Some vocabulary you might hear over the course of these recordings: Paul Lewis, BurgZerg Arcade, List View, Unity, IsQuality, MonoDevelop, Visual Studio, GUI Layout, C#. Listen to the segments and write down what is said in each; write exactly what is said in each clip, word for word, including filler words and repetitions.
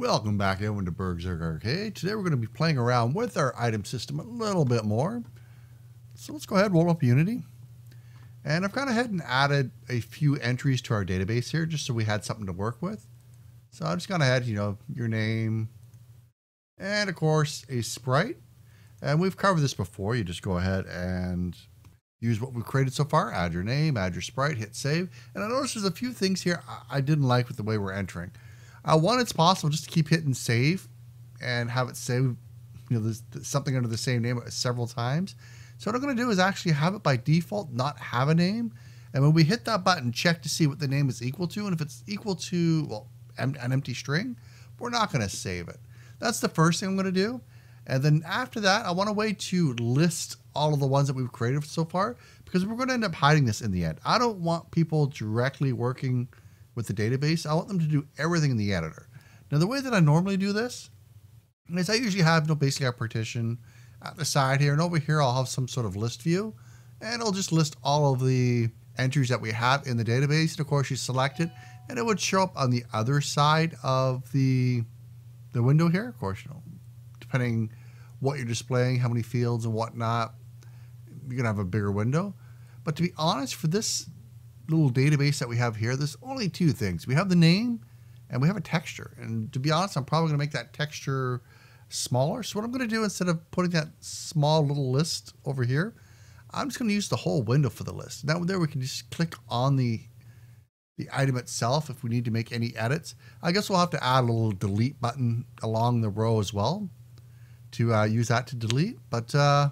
Welcome back everyone to BurgZerg Arcade. Today we're going to be playing around with our item system a little bit more. So let's go ahead and roll up Unity. And I've gone ahead and added a few entries to our database here just so we had something to work with. So I've just gone ahead, you know, your name and of course a sprite. And we've covered this before. You just go ahead and use what we've created so far, add your name, add your sprite, hit save. And I noticed there's a few things here I didn't like with the way we're entering. Uh, one, it's possible just to keep hitting save and have it save, you know, this, something under the same name several times. So what I'm going to do is actually have it by default not have a name. And when we hit that button, check to see what the name is equal to. And if it's equal to, well, em an empty string, we're not going to save it. That's the first thing I'm going to do. And then after that, I want a way to list all of the ones that we've created so far, because we're going to end up hiding this in the end. I don't want people directly working with the database. I want them to do everything in the editor. Now, the way that I normally do this is I usually have, you know, basically a partition at the side here, and over here I'll have some sort of list view, and it'll just list all of the entries that we have in the database. And of course you select it and it would show up on the other side of the the window here. Of course, you know, depending what you're displaying, how many fields and whatnot, you're gonna have a bigger window. But to be honest, for this little database that we have here, there's only two things. We have the name and we have a texture. And to be honest, I'm probably gonna make that texture smaller. So what I'm gonna do, instead of putting that small little list over here, I'm just gonna use the whole window for the list. Now there we can just click on the the item itself if we need to make any edits. I guess we'll have to add a little delete button along the row as well to uh, use that to delete. But uh,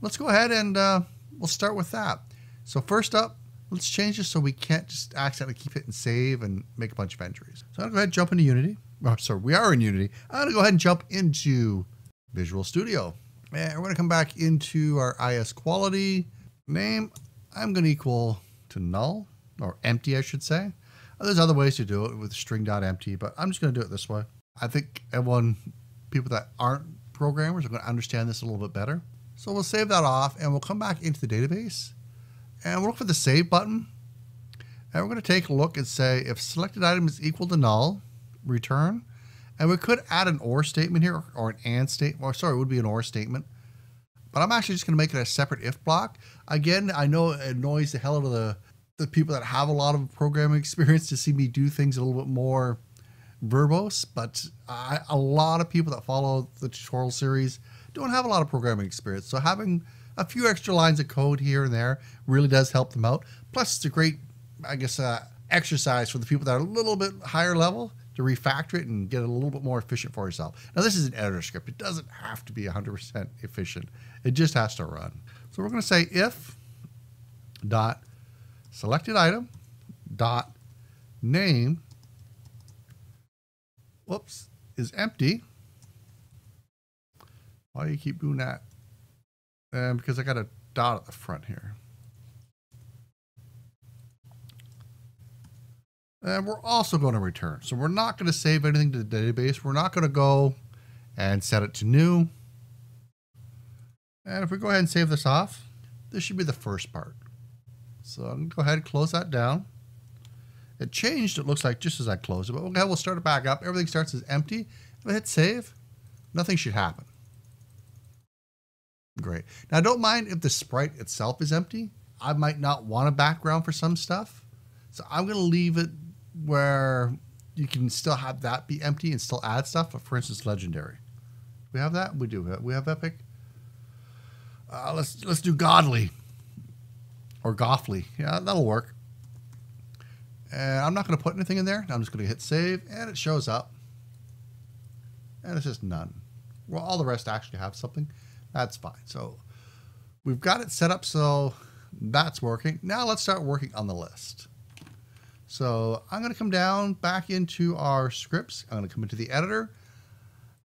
let's go ahead and uh, we'll start with that. So first up, let's change this so we can't just accidentally keep hitting save and make a bunch of entries. So I'm going to go ahead and jump into Unity. Oh, sorry, we are in Unity. I'm going to go ahead and jump into Visual Studio. And we're going to come back into our IsQuality name. I'm going to equal to null, or empty, I should say. There's other ways to do it with string.empty, but I'm just going to do it this way. I think everyone, people that aren't programmers, are going to understand this a little bit better. So we'll save that off and we'll come back into the database. And we'll look for the save button. And we're going to take a look and say, if selected item is equal to null, return. And we could add an or statement here, or an and statement. Well, sorry, it would be an or statement. But I'm actually just going to make it a separate if block. Again, I know it annoys the hell out of the, the people that have a lot of programming experience to see me do things a little bit more verbose. But I, a lot of people that follow the tutorial series don't have a lot of programming experience. So having a few extra lines of code here and there really does help them out. Plus, it's a great, I guess, uh, exercise for the people that are a little bit higher level to refactor it and get it a little bit more efficient for yourself. Now, this is an editor script. It doesn't have to be one hundred percent efficient. It just has to run. So we're going to say if dot selected item dot name, whoops, is empty. Why do you keep doing that? Um, because I got a dot at the front here. And we're also going to return. So we're not going to save anything to the database. We're not going to go and set it to new. And if we go ahead and save this off, this should be the first part. So I'm going to go ahead and close that down. It changed, it looks like, just as I closed it. But okay, we'll start it back up. Everything starts as empty. If I hit save, nothing should happen. Great. Now, don't mind if the sprite itself is empty. I might not want a background for some stuff. So I'm going to leave it where you can still have that be empty and still add stuff. But for instance, legendary. Do we have that? We do. We have epic. Uh, let's let's do godly or goffly. Yeah, that'll work. And I'm not going to put anything in there. I'm just going to hit save and it shows up. And it's just none. Well, all the rest actually have something. That's fine. So we've got it set up, so that's working. Now let's start working on the list. So I'm going to come down back into our scripts. I'm going to come into the editor.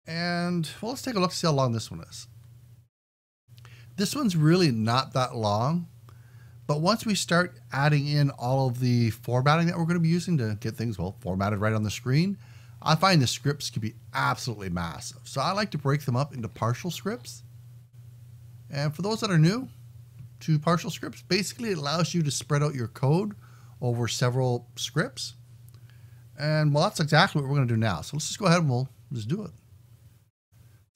And well, let's take a look to see how long this one is. This one's really not that long. But once we start adding in all of the formatting that we're going to be using to get things, well, formatted right on the screen, I find the scripts can be absolutely massive. So I like to break them up into partial scripts. And for those that are new to partial scripts, basically it allows you to spread out your code over several scripts. And well, that's exactly what we're going to do now. So let's just go ahead and we'll just do it. So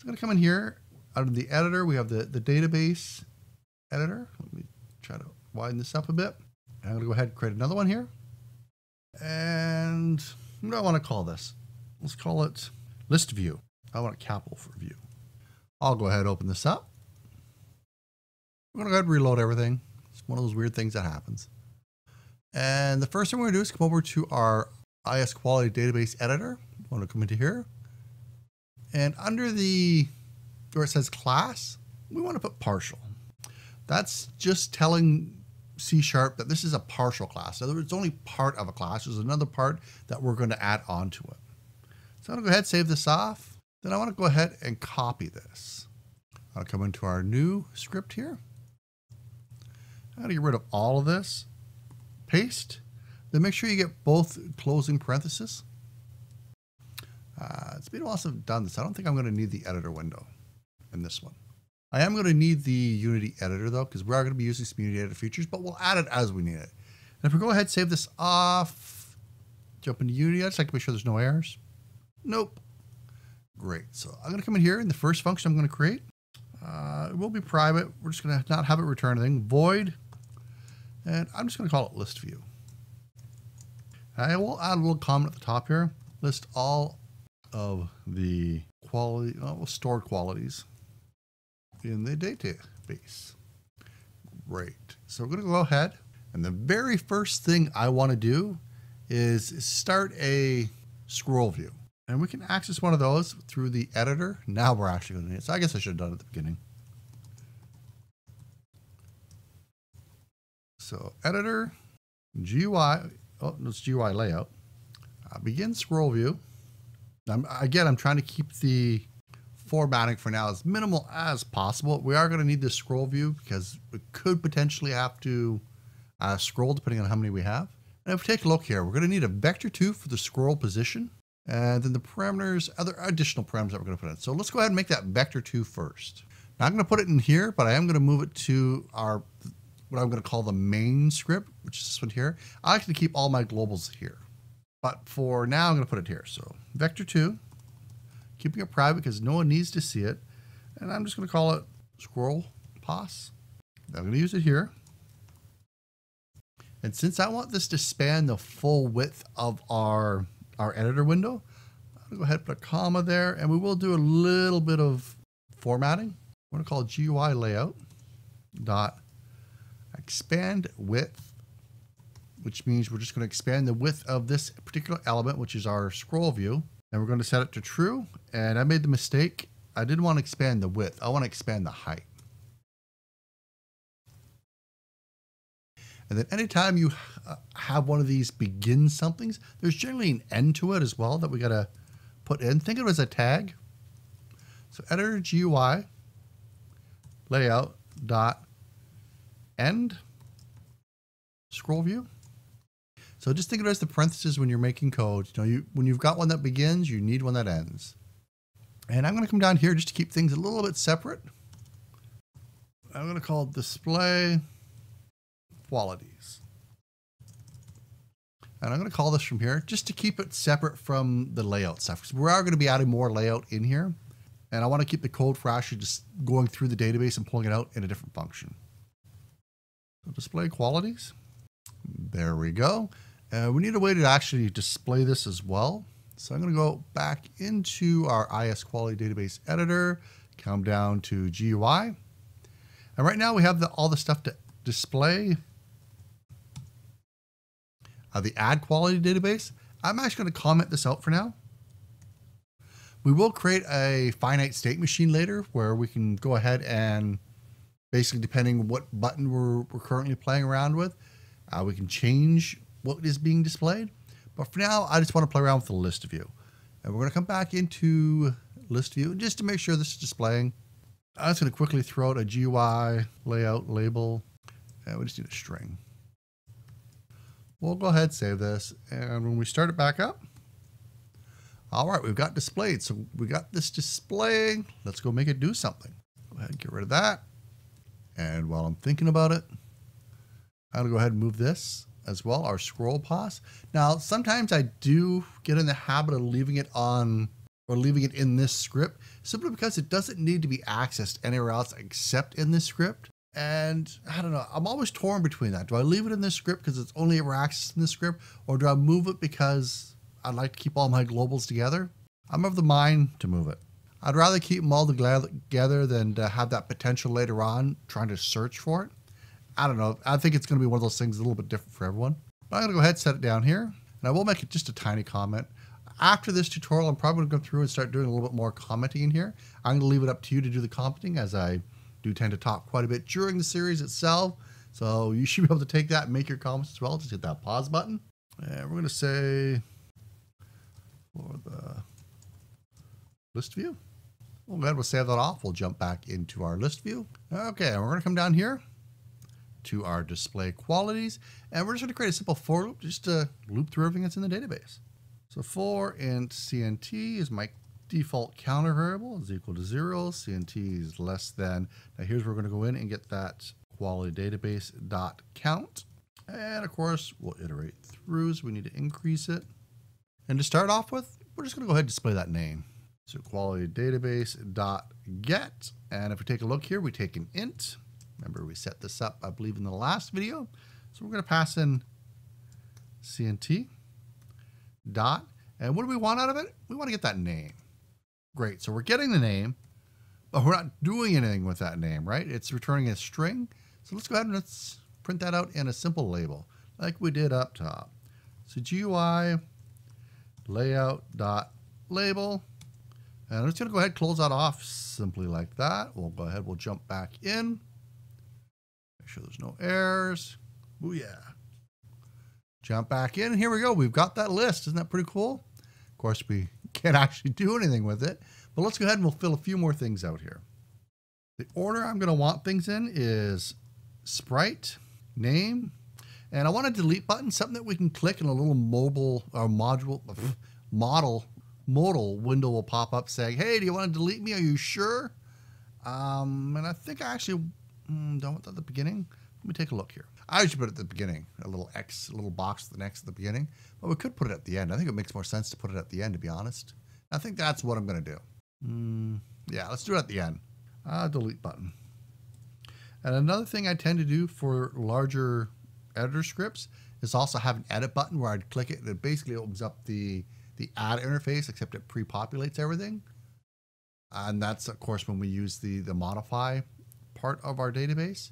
I'm going to come in here. Out of the editor, we have the, the database editor. Let me try to widen this up a bit. And I'm going to go ahead and create another one here. And what do I want to call this? Let's call it List View. I want a capital for view. I'll go ahead and open this up. We're going to go ahead and reload everything. It's one of those weird things that happens. And the first thing we're going to do is come over to our I S Quality Database Editor. I want to come into here. And under the, where it says class, we want to put partial. That's just telling C sharp that this is a partial class. In other words, it's only part of a class. There's another part that we're going to add on to it. So I'm going to go ahead and save this off. Then I want to go ahead and copy this. I'll come into our new script here. I'm going to get rid of all of this. Paste. Then make sure you get both closing parentheses. Uh, it's been a while since I've done this. I don't think I'm going to need the editor window in this one. I am going to need the Unity editor though, because we are going to be using some Unity editor features, but we'll add it as we need it. And if we go ahead and save this off, jump into Unity, I just like to make sure there's no errors. Nope. Great. So I'm going to come in here and the first function I'm going to create, uh, it will be private. We're just going to not have it return anything. Void. And I'm just going to call it List View. I will add a little comment at the top here. List all of the quality, oh, stored qualities in the database. Great. So we're going to go ahead. And the very first thing I want to do is start a scroll view. And we can access one of those through the editor. Now we're actually going to need it. So I guess I should have done it at the beginning. So editor, G U I, oh, no, it's G U I layout. Uh, begin scroll view. I'm, again, I'm trying to keep the formatting for now as minimal as possible. We are going to need this scroll view because we could potentially have to uh, scroll depending on how many we have. And if we take a look here, we're going to need a vector two for the scroll position, and then the parameters, other additional parameters that we're going to put in. So let's go ahead and make that vector two first. Now I'm going to put it in here, but I am going to move it to our, what I'm going to call the main script, which is this one here. I like to keep all my globals here, but for now I'm going to put it here. So vector two. Keeping it private because no one needs to see it. And I'm just going to call it scroll pos. I'm going to use it here. And since I want this to span the full width of our, our editor window, I'm going to go ahead and put a comma there. And we will do a little bit of formatting. I'm going to call it G U I layout dot expand width, which means we're just going to expand the width of this particular element, which is our scroll view. And we're going to set it to true. And I made the mistake. I didn't want to expand the width. I want to expand the height. And then anytime you have one of these begin somethings, there's generally an end to it as well that we got to put in. Think of it as a tag. So editor G U I layout dot end scroll view. So just think of it as the parentheses when you're making code. You know, you, when you've got one that begins, you need one that ends. And I'm going to come down here just to keep things a little bit separate. I'm going to call it display qualities. And I'm going to call this from here just to keep it separate from the layout stuff. So we are going to be adding more layout in here. And I want to keep the code for actually just going through the database and pulling it out in a different function. So display qualities. There we go. Uh, we need a way to actually display this as well. So I'm going to go back into our I S Quality Database Editor, come down to G U I. And right now we have the, all the stuff to display. Uh, the Add Quality Database. I'm actually going to comment this out for now. We will create a finite state machine later where we can go ahead and basically depending what button we're, we're currently playing around with, Uh, we can change what is being displayed. But for now, I just want to play around with the list view. And we're going to come back into list view just to make sure this is displaying. I'm just going to quickly throw out a G U I layout label. And we just need a string. We'll go ahead and save this. And when we start it back up, all right, we've got displayed. So we got this displaying. Let's go make it do something. Go ahead and get rid of that. And while I'm thinking about it, I'm going to go ahead and move this as well, our scroll pass. Now, sometimes I do get in the habit of leaving it on or leaving it in this script simply because it doesn't need to be accessed anywhere else except in this script. And I don't know, I'm always torn between that. Do I leave it in this script because it's only ever accessed in this script, or do I move it because I'd like to keep all my globals together? I'm of the mind to move it. I'd rather keep them all together than to have that potential later on trying to search for it. I don't know. I think it's going to be one of those things a little bit different for everyone. But I'm going to go ahead and set it down here. And I will make it just a tiny comment. After this tutorial, I'm probably going to go through and start doing a little bit more commenting in here. I'm going to leave it up to you to do the commenting, as I do tend to talk quite a bit during the series itself. So you should be able to take that and make your comments as well. Just hit that pause button. And we're going to say for the list view. We'll go ahead, we'll save that off. We'll jump back into our list view. Okay, we're going to come down here to our display qualities, and we're just going to create a simple for loop just to loop through everything that's in the database. So for and C N T is my default counter variable, is equal to zero. C N T is less than. Now here's where we're going to go in and get that quality database dot count, and of course we'll iterate through, so we need to increase it. And to start off with, we're just going to go ahead and display that name. So quality database dot get, and if we take a look here, we take an int. Remember, we set this up, I believe, in the last video. So we're going to pass in C N T dot, and what do we want out of it? We want to get that name. Great. So we're getting the name, but we're not doing anything with that name, right? It's returning a string. So let's go ahead and let's print that out in a simple label like we did up top. So G U I layout dot label. And I'm just going to go ahead and close that off simply like that. We'll go ahead, we'll jump back in. Make sure there's no errors. Ooh, yeah. Jump back in, and here we go. We've got that list. Isn't that pretty cool? Of course, we can't actually do anything with it, but let's go ahead and we'll fill a few more things out here. The order I'm going to want things in is sprite, name, and I want a delete button, something that we can click in a little mobile or module, model, modal window will pop up saying, hey, do you want to delete me? Are you sure? Um, and I think I actually... Don't want that at the beginning. Let me take a look here. I usually put it at the beginning, a little X, a little box at the next at the beginning, but we could put it at the end. I think it makes more sense to put it at the end, to be honest. I think that's what I'm going to do. Mm, yeah, let's do it at the end. Uh, delete button. And another thing I tend to do for larger editor scripts is also have an edit button where I'd click it and it basically opens up the, the add interface, except it pre-populates everything. And that's, of course, when we use the, the modify part of our database.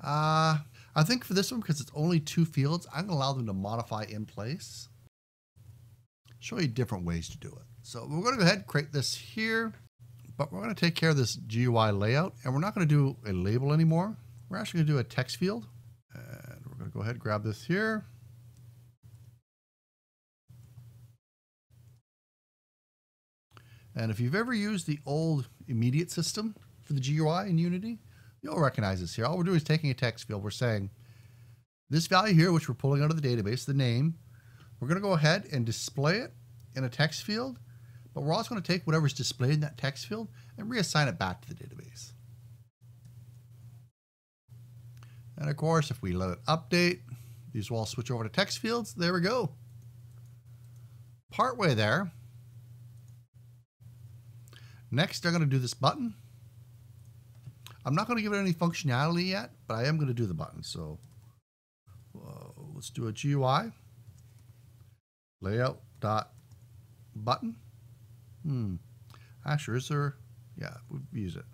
Uh, I think for this one, because it's only two fields, I'm going to allow them to modify in place. Show you different ways to do it. So we're going to go ahead and create this here, but we're going to take care of this G U I layout, and we're not going to do a label anymore. We're actually going to do a text field, and we're going to go ahead and grab this here. And if you've ever used the old immediate system for the G U I in Unity, you'll recognize this here. All we're doing is taking a text field. We're saying this value here, which we're pulling out of the database, the name, we're going to go ahead and display it in a text field, but we're also going to take whatever's displayed in that text field and reassign it back to the database. And of course, if we let it update, these will all switch over to text fields. There we go. Partway there. Next, I'm going to do this button. I'm not going to give it any functionality yet, but I am going to do the button. So uh, let's do a G U I layout dot button. Hmm. Actually, is there? Yeah, we use it.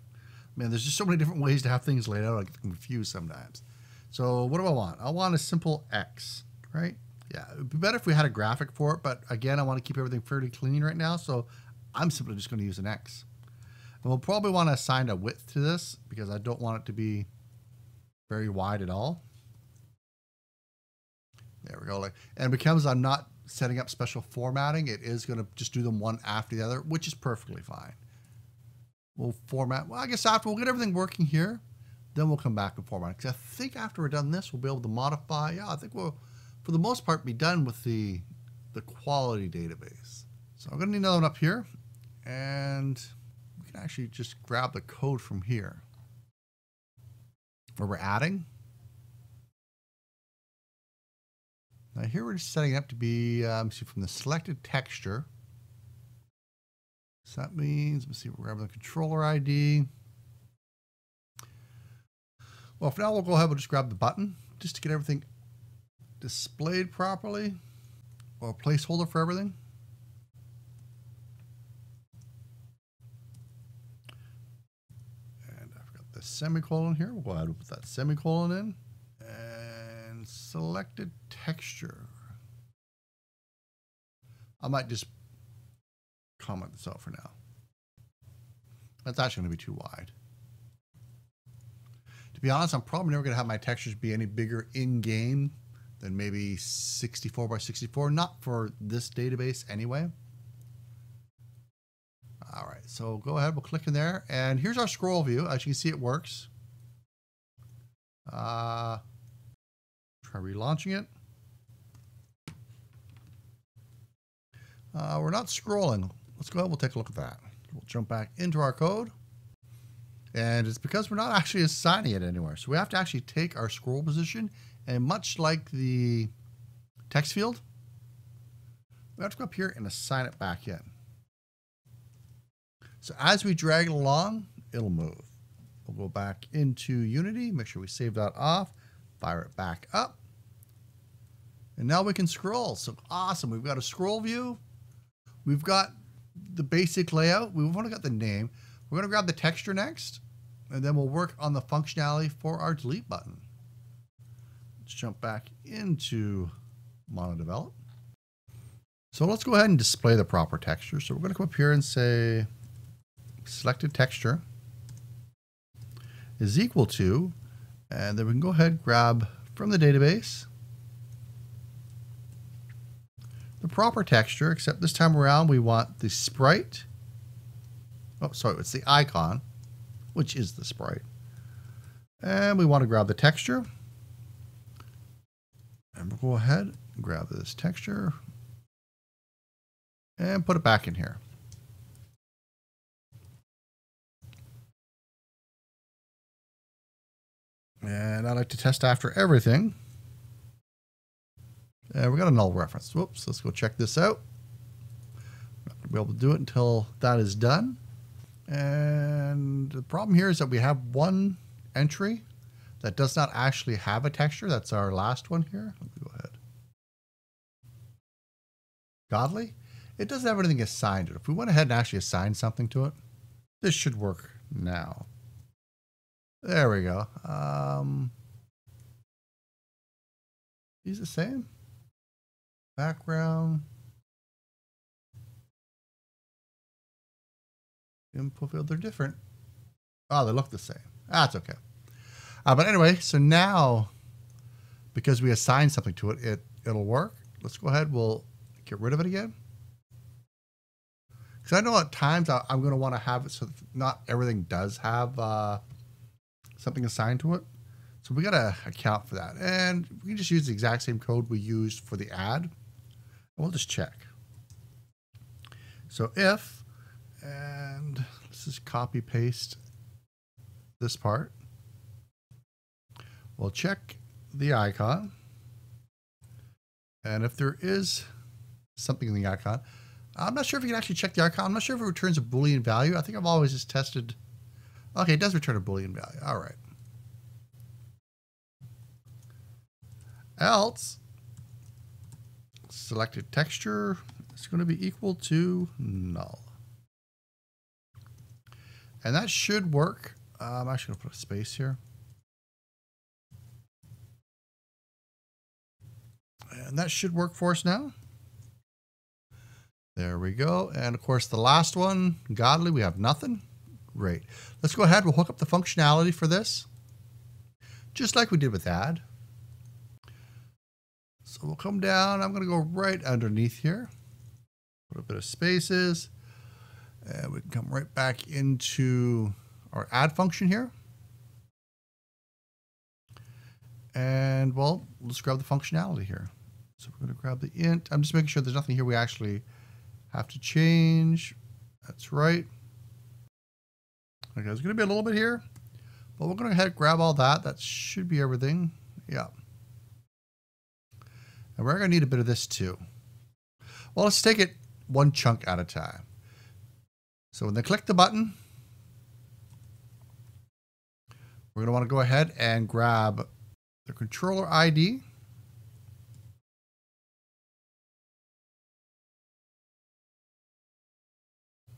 Man, there's just so many different ways to have things laid out. I get confused sometimes. So what do I want? I want a simple X, right? Yeah, it'd be better if we had a graphic for it, but again, I want to keep everything fairly clean right now. So I'm simply just going to use an X. And we'll probably want to assign a width to this because I don't want it to be very wide at all. There we go. Like, and because I'm not setting up special formatting, it is going to just do them one after the other, which is perfectly fine. We'll format. Well, I guess after we'll get everything working here, then we'll come back and format. Because I think after we're done this, we'll be able to modify. Yeah, I think we'll, for the most part, be done with the, the quality database. So I'm going to need another one up here. And... actually just grab the code from here where we're adding. Now here we're just setting up to be, um, see from the selected texture. So that means, let me see, we're grabbing the controller I D. Well, for now we'll go ahead, we'll just grab the button just to get everything displayed properly, or a placeholder for everything. And I've got the semicolon here. We'll go ahead and put that semicolon in. And selected texture. I might just comment this out for now. That's actually going to be too wide. To be honest, I'm probably never going to have my textures be any bigger in game than maybe sixty-four by sixty-four, not for this database anyway. All right, so go ahead, we'll click in there. And here's our scroll view. As you can see, it works. Uh, try relaunching it. Uh, we're not scrolling. Let's go ahead, we'll take a look at that. We'll jump back into our code. And it's because we're not actually assigning it anywhere. So we have to actually take our scroll position, and much like the text field, we have to go up here and assign it back in. So as we drag it along, it'll move. We'll go back into Unity, make sure we save that off, fire it back up. And now we can scroll. So awesome, we've got a scroll view. We've got the basic layout. We've only got the name. We're gonna grab the texture next, and then we'll work on the functionality for our delete button. Let's jump back into MonoDevelop. So let's go ahead and display the proper texture. So we're gonna come up here and say, selected texture is equal to, and then we can go ahead and grab from the database the proper texture, except this time around we want the sprite. Oh, sorry, it's the icon, which is the sprite. And we want to grab the texture. And we'll go ahead and grab this texture and put it back in here. And I like to test after everything. And we got a null reference. Whoops, let's go check this out. I'm not going to be able to do it until that is done. And the problem here is that we have one entry that does not actually have a texture. That's our last one here. Let me go ahead. Godly. It doesn't have anything assigned to it. If we went ahead and actually assigned something to it, this should work now. There we go. Um, he's the same. Background. Input field, they're different. Oh, they look the same. That's okay. Uh, but anyway, so now, because we assign something to it, it, it'll work. Let's go ahead, we'll get rid of it again. Because I know at times I, I'm gonna wanna have it so that not everything does have uh, something assigned to it. So we gotta account for that. And we can just use the exact same code we used for the ad. And we'll just check. So if, and let's just copy paste this part. We'll check the icon. And if there is something in the icon, I'm not sure if you can actually check the icon. I'm not sure if it returns a Boolean value. I think I've always just tested. Okay, it does return a Boolean value. All right. Else, selected texture is going to be equal to null. And that should work. Uh, I'm actually going to put a space here. And that should work for us now. There we go. And of course, the last one, Godly, we have nothing. Great. Let's go ahead. We'll hook up the functionality for this, just like we did with Add. So we'll come down. I'm going to go right underneath here. Put a bit of spaces. And we can come right back into our add function here. And well, let's grab the functionality here. So we're going to grab the int. I'm just making sure there's nothing here we actually have to change. That's right. Okay, there's going to be a little bit here, but we're going to go ahead and grab all that. That should be everything. Yeah. And we're going to need a bit of this too. Well, let's take it one chunk at a time. So when they click the button, we're going to want to go ahead and grab the controller I D.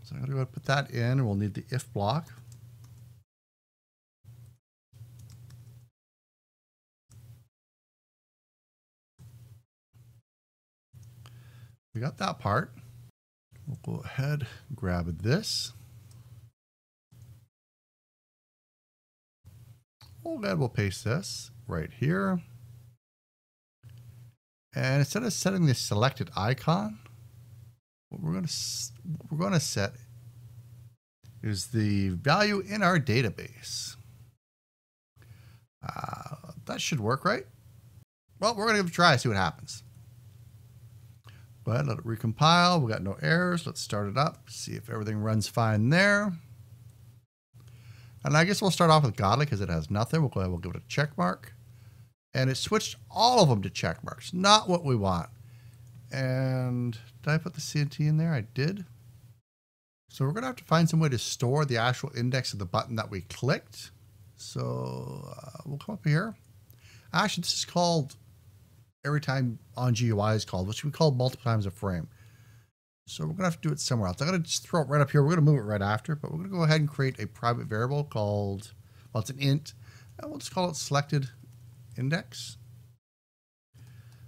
So I'm going to go ahead and put that in, and we'll need the if block. We got that part. We'll go ahead, grab this. We'll go ahead, we'll paste this right here. And instead of setting the selected icon, what we're going to what we're going to set is the value in our database. Uh, that should work, right? Well, we're going to give it a try, see what happens. Go ahead, let it recompile. We got no errors. Let's start it up, see if everything runs fine there. And I guess we'll start off with Godly because it has nothing. We'll go ahead, we'll give it a check mark. And it switched all of them to check marks, not what we want. And did I put the C N T in there? I did. So we're going to have to find some way to store the actual index of the button that we clicked. So uh, we'll come up here. Actually, this is called every time on G U I is called, which we call multiple times a frame. So we're going to have to do it somewhere else. I'm going to just throw it right up here. We're going to move it right after, but we're going to go ahead and create a private variable called, well, it's an int, and we'll just call it selected index.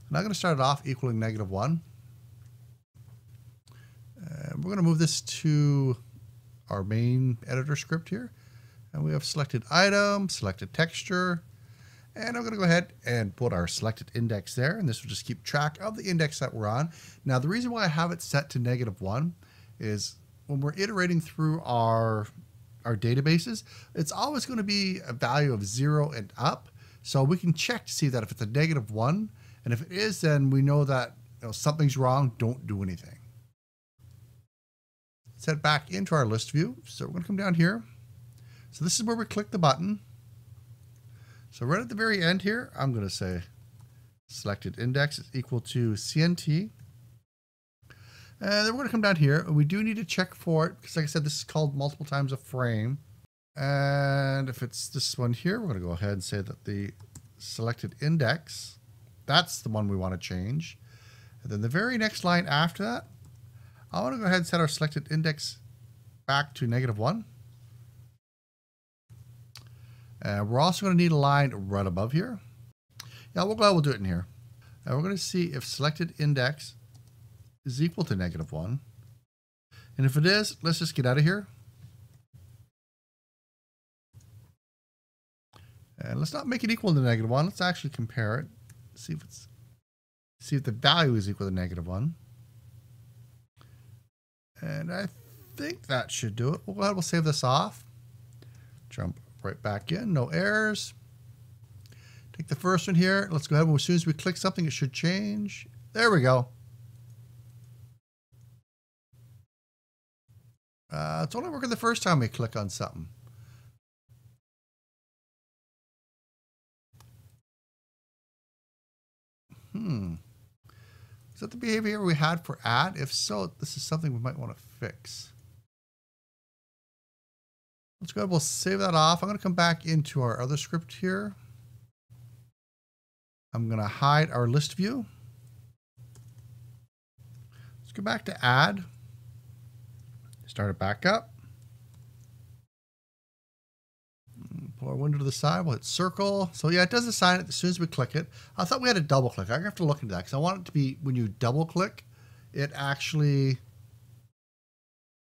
And I'm going to start it off equaling negative one. And we're going to move this to our main editor script here. And we have selected item, selected texture. And I'm going to go ahead and put our selected index there. And this will just keep track of the index that we're on. Now, the reason why I have it set to negative one is when we're iterating through our, our databases, it's always going to be a value of zero and up. So we can check to see that if it's a negative one. And if it is, then we know that, you know, something's wrong. Don't do anything. Set back into our list view. So we're going to come down here. So this is where we click the button. So right at the very end here, I'm going to say selected index is equal to C N T. And then we're going to come down here, and we do need to check for it, because like I said, this is called multiple times a frame. And if it's this one here, we're going to go ahead and say that the selected index, that's the one we want to change. And then the very next line after that, I want to go ahead and set our selected index back to negative one. And uh, we're also going to need a line right above here. Yeah, we'll go ahead, we'll do it in here. And we're going to see if selected index is equal to negative one. And if it is, let's just get out of here. And let's not make it equal to negative one. Let's actually compare it. See if it's, see if the value is equal to negative one. And I think that should do it. We'll go ahead, we'll save this off. Jump right back in, no errors. Take the first one here. Let's go ahead, and as soon as we click something, it should change. There we go. Uh, it's only working the first time we click on something. Hmm. Is that the behavior we had for add? If so, this is something we might want to fix. Let's go ahead, we'll save that off. I'm going to come back into our other script here. I'm going to hide our list view. Let's go back to add. Start it back up. Pull our window to the side, we'll hit circle. So yeah, it does assign it as soon as we click it. I thought we had a double click. I'm going to have to look into that because I want it to be when you double click, it actually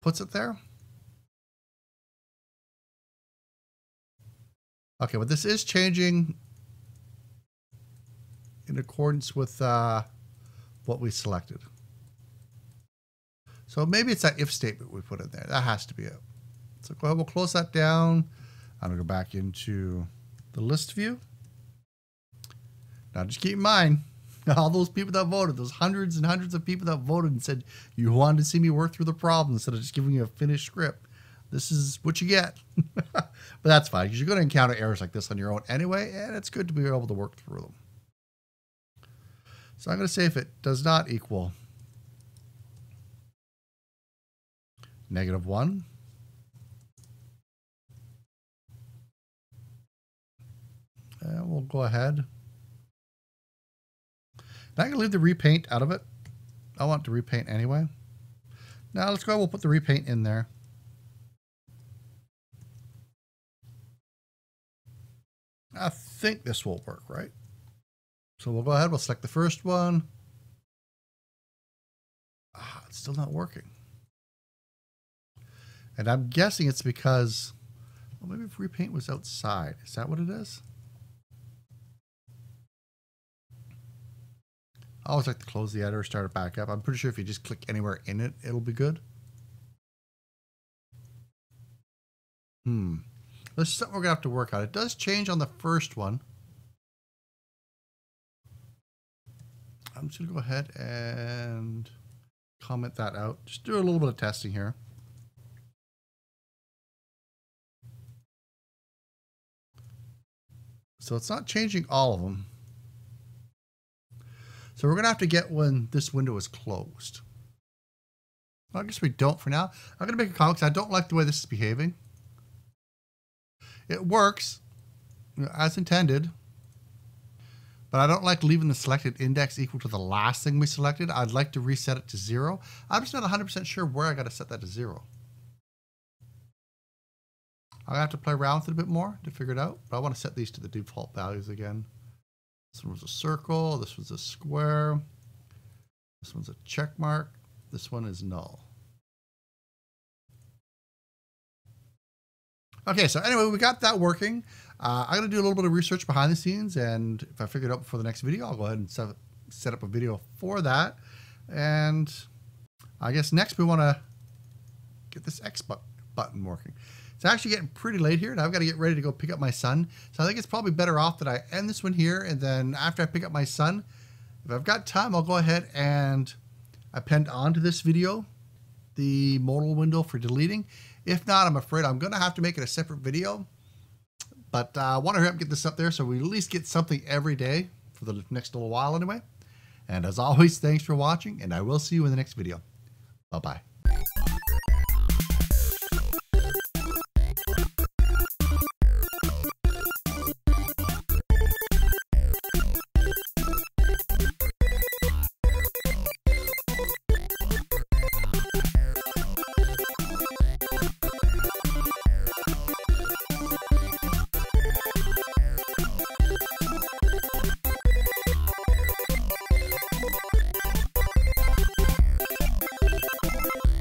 puts it there. Okay, but this is changing in accordance with uh, what we selected. So maybe it's that if statement we put in there. That has to be it. So go ahead, we'll close that down. I'm gonna go back into the list view. Now just keep in mind, all those people that voted, those hundreds and hundreds of people that voted and said, you wanted to see me work through the problem instead of just giving you a finished script. This is what you get. But that's fine, because you're going to encounter errors like this on your own anyway, and it's good to be able to work through them. So I'm going to say if it does not equal negative one, and we'll go ahead. Now I'm going to leave the repaint out of it. I want to repaint anyway. Now let's go ahead, we'll put the repaint in there. I think this will work, right? So we'll go ahead, we'll select the first one. Ah, it's still not working. And I'm guessing it's because, well, maybe if repaint was outside, is that what it is? I always like to close the editor, start it back up. I'm pretty sure if you just click anywhere in it, it'll be good. Hmm. This is something we're going to have to work on. It does change on the first one. I'm just going to go ahead and comment that out. Just do a little bit of testing here. So it's not changing all of them. So we're going to have to get when this window is closed. Well, I guess we don't for now. I'm going to make a comment because I don't like the way this is behaving. It works as intended, but I don't like leaving the selected index equal to the last thing we selected. I'd like to reset it to zero. I'm just not one hundred percent sure where I got to set that to zero. I'm going to have to play around with it a bit more to figure it out, but I want to set these to the default values again. This one was a circle, this was a square, this one's a check mark, this one is null. Okay, so anyway, we got that working. Uh, I'm going to do a little bit of research behind the scenes, and if I figure it out before the next video, I'll go ahead and set, set up a video for that. And I guess next we want to get this X bu- button working. It's actually getting pretty late here, and I've got to get ready to go pick up my son. So I think it's probably better off that I end this one here, and then after I pick up my son, if I've got time, I'll go ahead and append onto this video the modal window for deleting. If not, I'm afraid I'm going to have to make it a separate video. But uh, I want to hurry up and get this up there so we at least get something every day for the next little while anyway. And as always, thanks for watching, and I will see you in the next video. Bye-bye.